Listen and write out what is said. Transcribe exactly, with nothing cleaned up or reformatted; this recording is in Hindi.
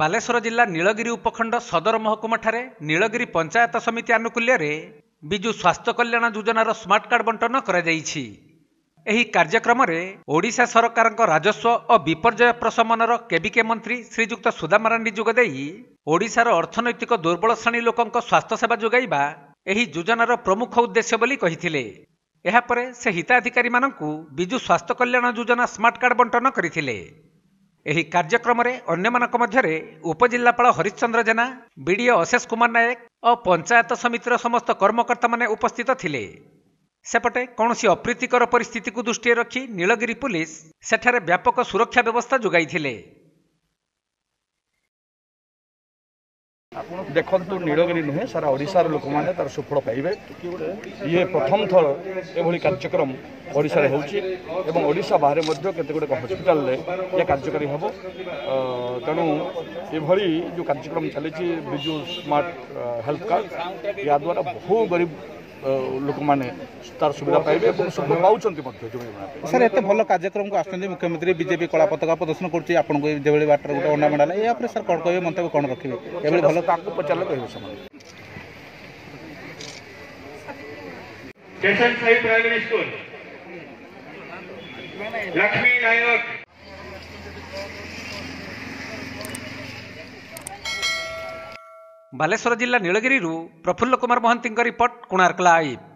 बालेश्वर जिला नीलगिरी उपखंड सदर महकुमा ठारे नीलगिरी पंचायत समिति आनुकूल्य रे बिजु स्वास्थ्य कल्याण योजनार स्मार्ट कार्ड बंटन करा जायछि। एही कार्यक्रम रे ओडिशा सरकार राजस्व और विपर्जय प्रशमनर केबीके मंत्री श्रीजुक्त सुधामरण्डी जोगदेई ओडिशार अर्थनैतिक दुर्बल श्रेणी लोकंक स्वास्थ्य सेवा जोगाइबा एही योजनार प्रमुख उद्देश्य बोली कहिथिले। एहापरे से हिताधिकारी मानंकु बिजु स्वास्थ्य कल्याण योजना स्मार्ट कार्ड बंटन करिथिले। एही कार्यक्रम रे अन्य मानक मध्यरे उपजिल्लापाल हरिश्चंद्र जेना, बीडीओ अशेष कुमार नायक और पंचायत समितिर समस्त कर्मकर्ता माने उपस्थित थिले। सेपटे कौनसी अप्रीतिकर परिस्थिति को दृष्टि रखी नीलगिरी पुलिस सेठारे व्यापक सुरक्षा व्यवस्था जोगाइथिले। आप देखु नीलगिरी नुहे सारा ओडिशार लोक मैंने तार सुफल पाइबे। ये प्रथम थर एभली कार्यक्रम ओडिशा होशा बाहर केतगुड़ाक हस्पिटाल ये कार्यकारी हे। तेणु ये जो कार्यक्रम चली बिजु स्मार्ट हेल्थ कार्ड या द्वारा बहु गरीब लोक मैंने तार सुविधा पाइबे सुविधा पाँच। सर एत भल कार्यक्रम को आस मुख्यमंत्री बीजेपी कला पताका प्रदर्शन कर बाटर गोटे अंडा मंडा है। यहाँ सर कौन कहे मंतव्य कौन रखे लक्ष्मी नायक बालेश्वर जिला नीलगिरी प्रफुल्ल कुमार महंती रिपोर्ट कोणार्क लाइव।